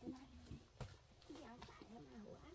của nó. Cái áo phải nó mà hổ ác.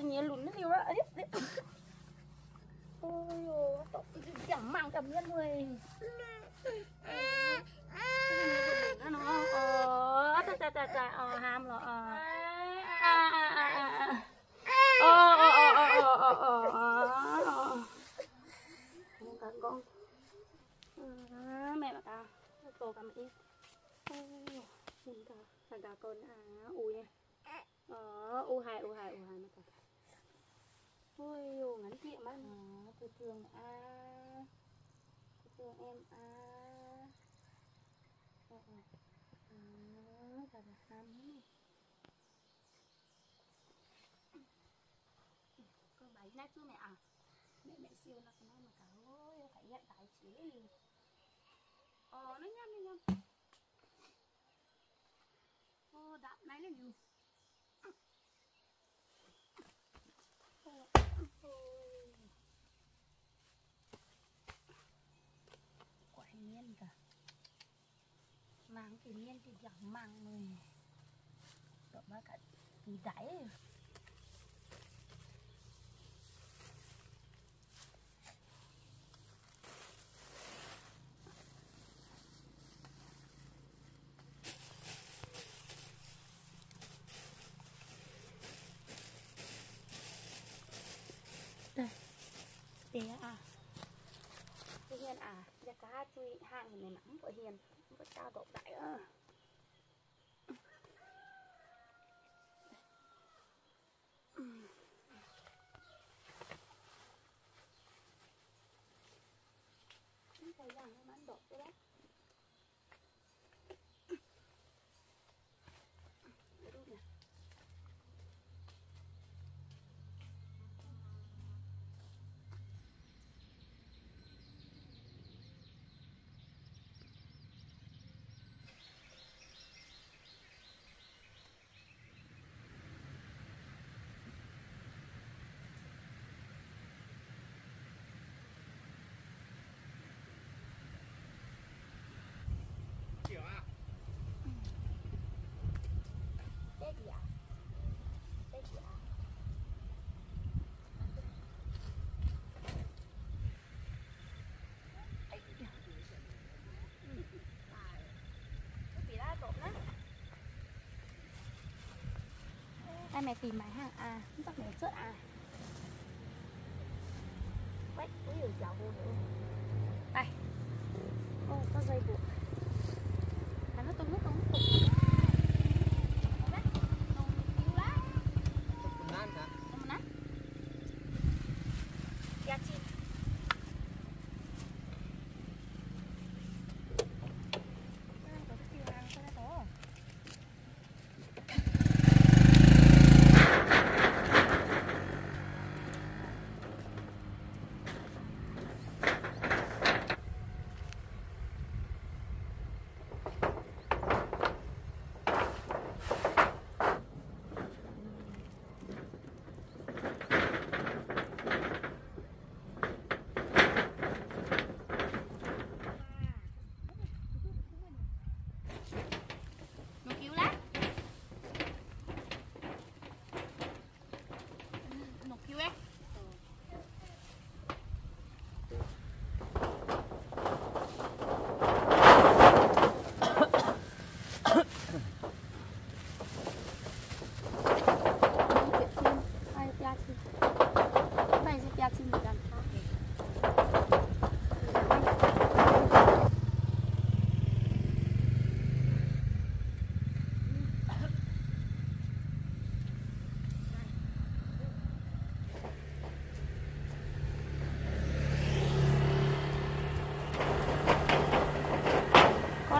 Sini lún nó liều đấy. Ôi dồi, tóc cái giảm mạng cảm nhận người. Nó trời trời trời trời, ham rồi. Các con. Mẹ mà cả, cô cả mẹ. Nhìn cả, thằng cả con à, ui nha. U hai mà cả. Ôi dồi, ngắn tiệm á. Cô thường a, cô thường em a. Thật là ham lắm. Cô bánh nát chưa mẹ à? Mẹ siêu nó cái này mà cả ơi, phải nhận tài chế liền. Nó nhâm. Đạp này là nhiều. Quả nhiên cả. Mang tự nhiên thì chẳng mang người. Đọc ba cả từ đáy. Thế à, tự nhiên à, giờ cá chui hàng này nắng vợ hiền, vợ cao độ đại ơ. Không thấy rằng nó bán độ cái đấy. Mày tìm máy hàng à, không chắc mày chớt à. Quét có hiểu dạo vô nữa. Đây. Ô, có dây buộc. Hắn nó tông nước tông cục.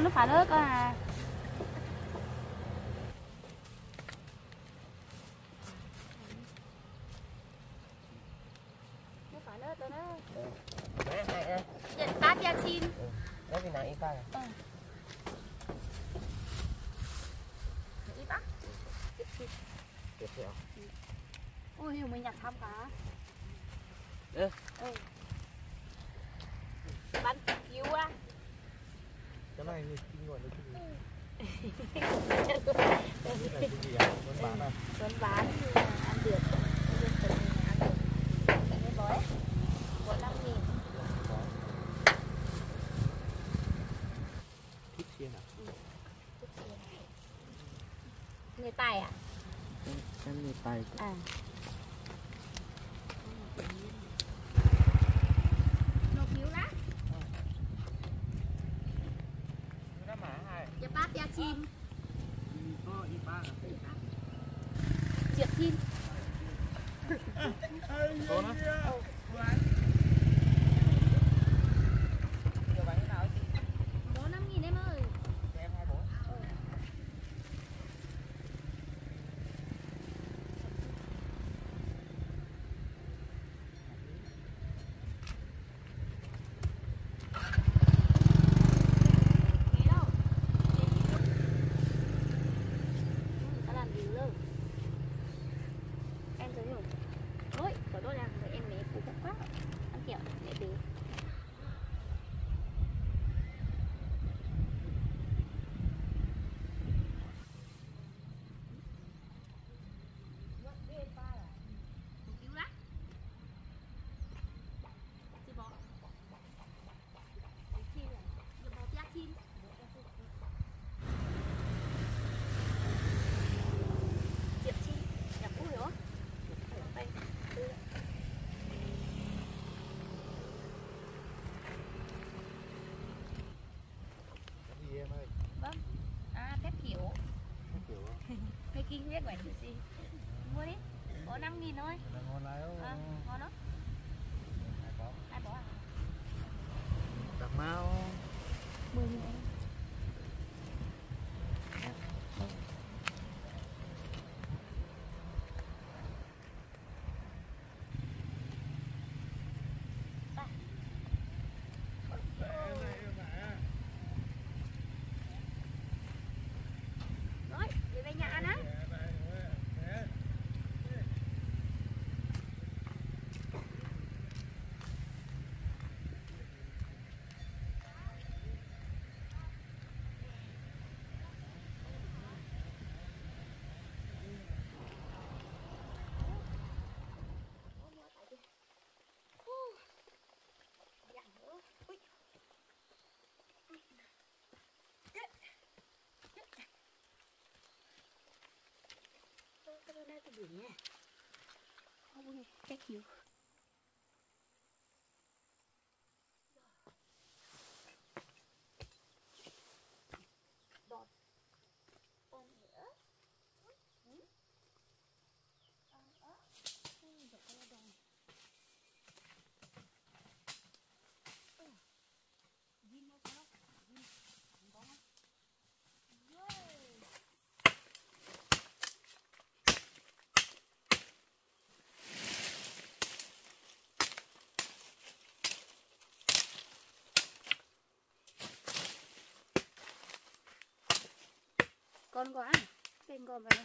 Nó phá nước à. Nó phá nước rồi đó. Nhận bát ra xin. Nó vì nào y bác à? Y bác. Tiếp theo. Ôi hiểu mình nhặt xong cả. Bắn cứu á. Cái này thì kinh nguồn được chứ gì? Cái này cái gì à? Vẫn bán à? Vẫn bán thì ăn được. Em đi tay à. Kinh hết quả chữ gì mua đi, có 5.000 thôi. Ngon lắm. À, ngon lắm. Ai bỏ à? Đặt mau. 10.000. Thank you. Con có ăn, tên con vào đây.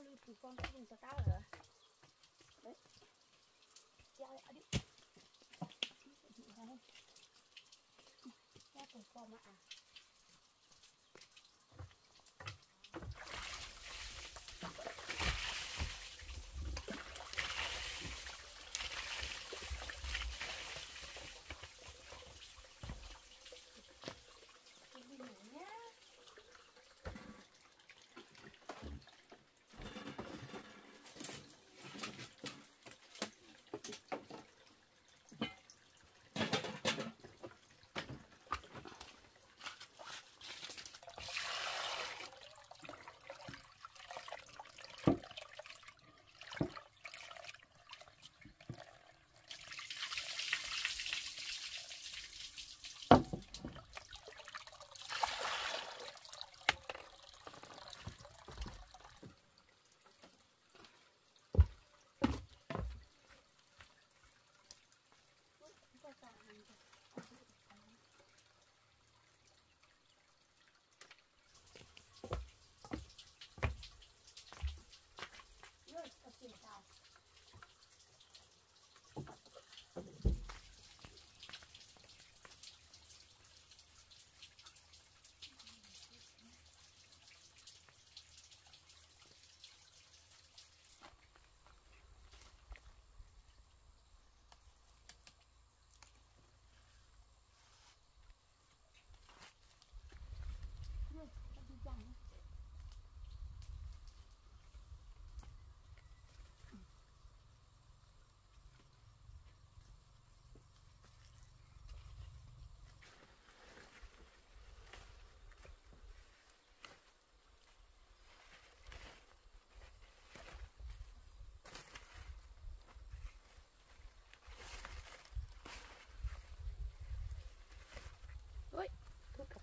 lưu thủ con cái vùng cao rồi. Đấy. Kéo lại đi. Kéo thủ con ạ.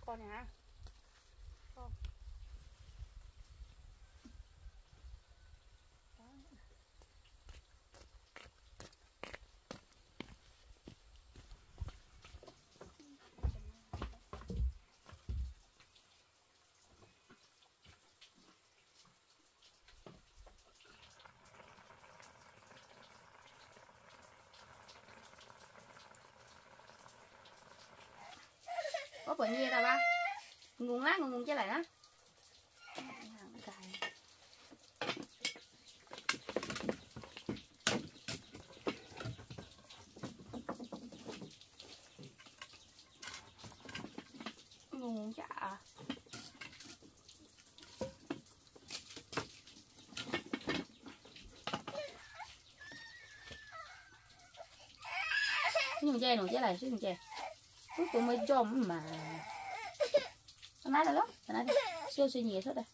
Con này ha. Con. Có bữa nghe đâu ba nguồn lá nguồn chứ lại á. Nguồn chả nguồn chứ lại chứ nguồn chè cuối cùng mới trộm mà nó là lắm, nó siêu siêu nhẹ thôi đây.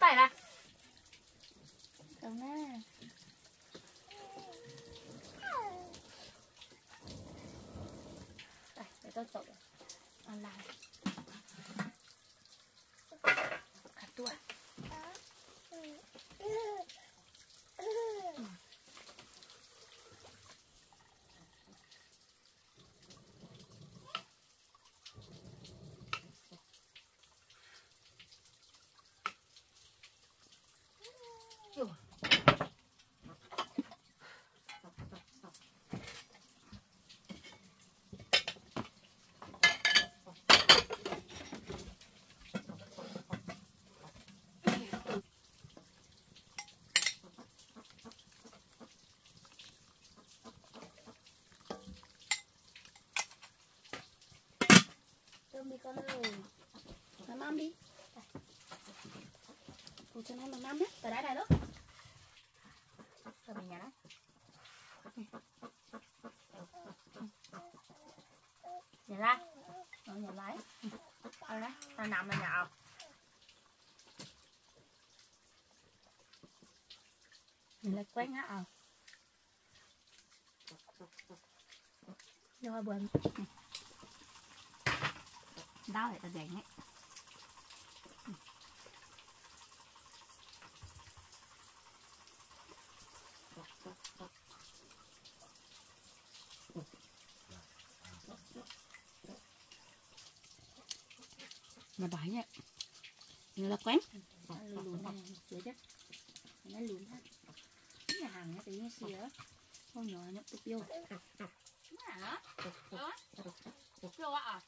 Tay ra cầm nè đây để tôi trộn online cả tua con ơi. Làm ăn đi. Cùng cho nó làm ăn nhé. Tới đây này đó. Rồi mình nhà đó. Nhìn ra, nhìn lấy, đây đấy, ta nằm lên nhậu. Nhìn lại quen á à. Rồi buồn. Đau thì ta đèn ấy. Mà bãi vậy, người là quán, lùn này, sửa chứ, nó lùn hết, cái nhà hàng nó tự nhiên sửa, không nhỏ nó tiêu, hả? Đó, rồi à?